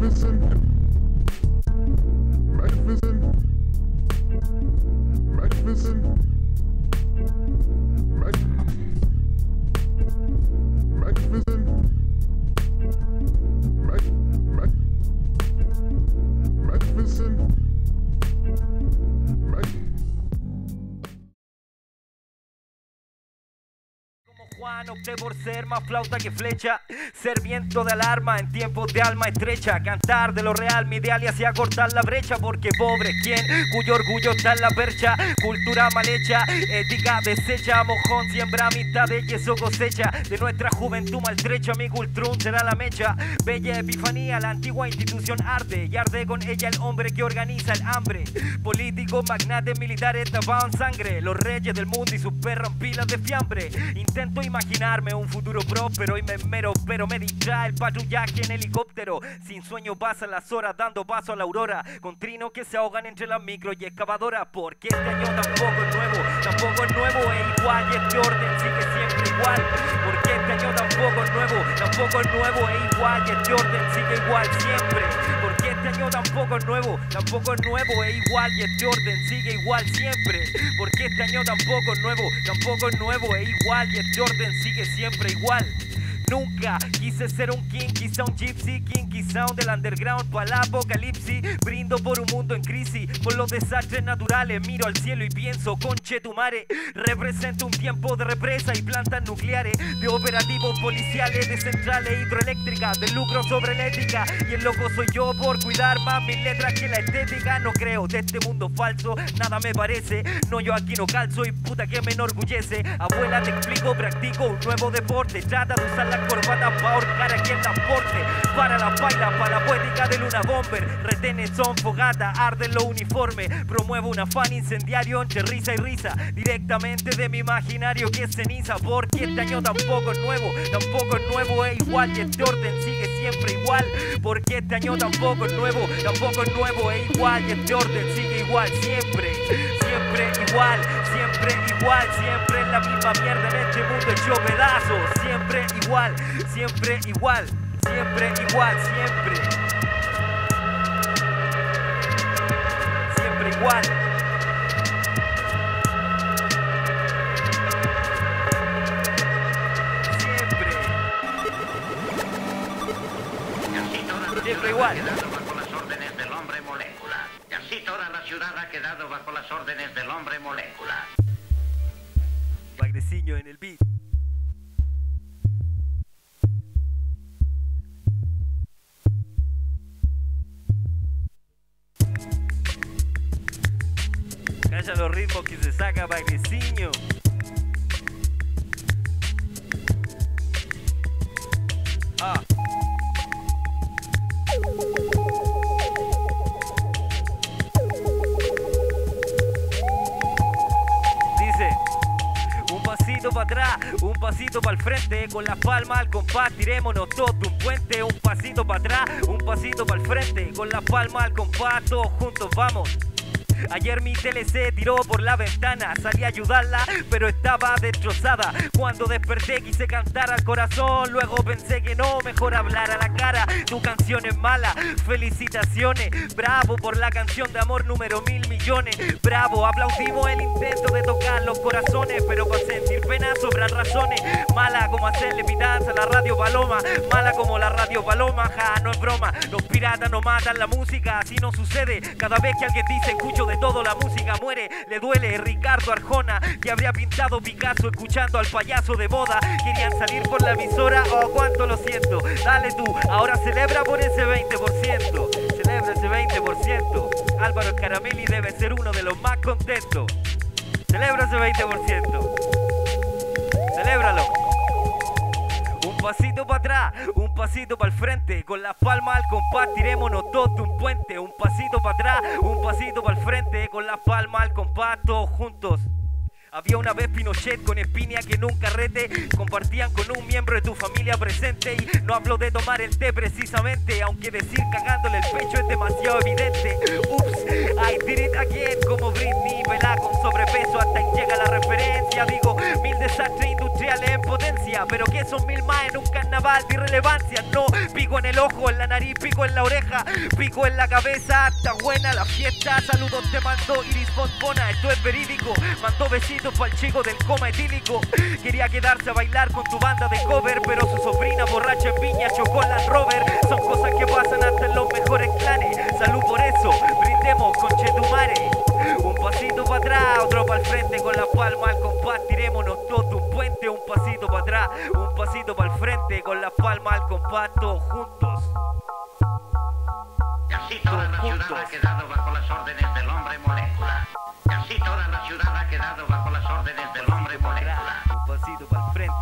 Listen. Juan opté por ser más flauta que flecha, ser viento de alarma en tiempos de alma estrecha, cantar de lo real mi ideal y hacía cortar la brecha, porque pobre es quien cuyo orgullo está en la percha, cultura mal hecha, ética desecha, mojón siembra amistades y eso cosecha, de nuestra juventud maltrecha mi cultrón será la mecha, bella epifanía, la antigua institución arde y arde con ella el hombre que organiza el hambre, políticos, magnates, militares tapaban sangre, los reyes del mundo y sus perros en pilas de fiambre, intento imaginarme un futuro próspero y me esmero, pero me distrae el patrullaje en helicóptero. Sin sueño pasan las horas dando paso a la aurora, con trinos que se ahogan entre las micros y excavadoras, porque este año tampoco es nuevo, es igual y este orden sigue siempre igual. Porque este año tampoco es nuevo, es igual y este orden sigue igual siempre. Porque este año tampoco es nuevo, es igual y este orden sigue igual siempre. Porque este año tampoco es nuevo, es igual y este orden sigue siempre igual. Nunca quise ser un king, quizá un gypsy, kinky sound del underground para la apocalipsis. Brindo por un mundo en crisis, por los desastres naturales. Miro al cielo y pienso, conchetumare. Represento un tiempo de represa y plantas nucleares, de operativos policiales, de centrales hidroeléctricas, de lucro sobre la ética. Y el loco soy yo por cuidar más mis letras que la estética. No creo de este mundo falso, nada me parece. No, yo aquí no calzo y puta que me enorgullece. Abuela, te explico, practico un nuevo deporte. Trata de usar la corbata para ahorcar a quien la porte. Para la baila, para la poética de Luna Bomber. Retenes son fogata, arden los uniformes. Promuevo un afán incendiario entre risa y risa, directamente de mi imaginario que es ceniza. Porque este año tampoco es nuevo, es igual y este orden sigue siempre igual. Porque este año tampoco es nuevo, es igual y este orden sigue igual siempre. Siempre igual, siempre igual, siempre es la misma mierda en este mundo hecho pedazos. Siempre igual, siempre igual, siempre igual, siempre. Siempre igual. Siempre. Y así toda la ciudad ha quedado bajo las órdenes del hombre molécula. Y así toda la ciudad ha quedado bajo las órdenes del hombre molécula. Bagreciño en el beat. Calla los ritmos que se saca Bagreciño. Ah. Para atrás, un pasito para el frente, con las palmas al compás, tirémonos todos de un puente. Un pasito para atrás, un pasito para el frente, con las palmas al compás, todos juntos vamos. Ayer mi tele se tiró por la ventana, salí a ayudarla, pero estaba destrozada. Cuando desperté quise cantar al corazón, luego pensé que no, mejor hablar a la cara. Tu canción es mala, felicitaciones, bravo por la canción de amor número 1000 millones. Bravo, aplaudimos el intento de tocar los corazones, pero para sentir pena sobran razones. Mala como hacerle pitanza a la radio paloma, mala como la radio paloma, ja, no es broma. Los piratas no matan la música, así no sucede. Cada vez que alguien dice escucho de todo la música muere, le duele. Ricardo Arjona, que habría pintado Picasso escuchando al payaso de moda. Querían salir por la emisora, oh cuánto lo siento. Dale tú, ahora celebra por ese 20%. Celebra ese 20%. Álvaro Carameli debe ser uno de los más contentos. Celebra ese 20%. Celébralo. Un pasito para atrás, un pasito para el frente, con las palmas al compás, tirémonos todos de un puente. Un pasito para atrás, un pasito para el frente, con las palmas al compás, todos juntos. Había una vez Pinochet con espina que en un carrete compartían con un miembro de tu familia presente. Y no hablo de tomar el té precisamente, aunque decir cagándole el pecho es demasiado evidente. Ups, I did it again, como Britney, pelá con sobrepeso hasta llega la referencia. historia, pero que son mil más en un carnaval de irrelevancia. No, pico en el ojo, en la nariz, pico en la oreja, pico en la cabeza. Está buena la fiesta, saludos te mandó Iris Vosbona, esto es verídico. Mandó besitos pa'l chico del coma etílico. Quería quedarse a bailar con tu banda de cover, pero su sobrina borracha en Viña chocó la Rover. Son cosas que pasan hasta en los mejores clanes. Salud por eso, brindemos con Chetumare. Un pasito para atrás, otro para el frente, con la palma al compás, tirémonos todos de un puente. Un pasito para atrás, un pasito para el frente, con la palma al compás, todos juntos. Y así toda la ciudad ha quedado bajo las órdenes del hombre molécula. Y así toda la ciudad ha quedado bajo las órdenes del hombre molécula. Un pasito para el frente.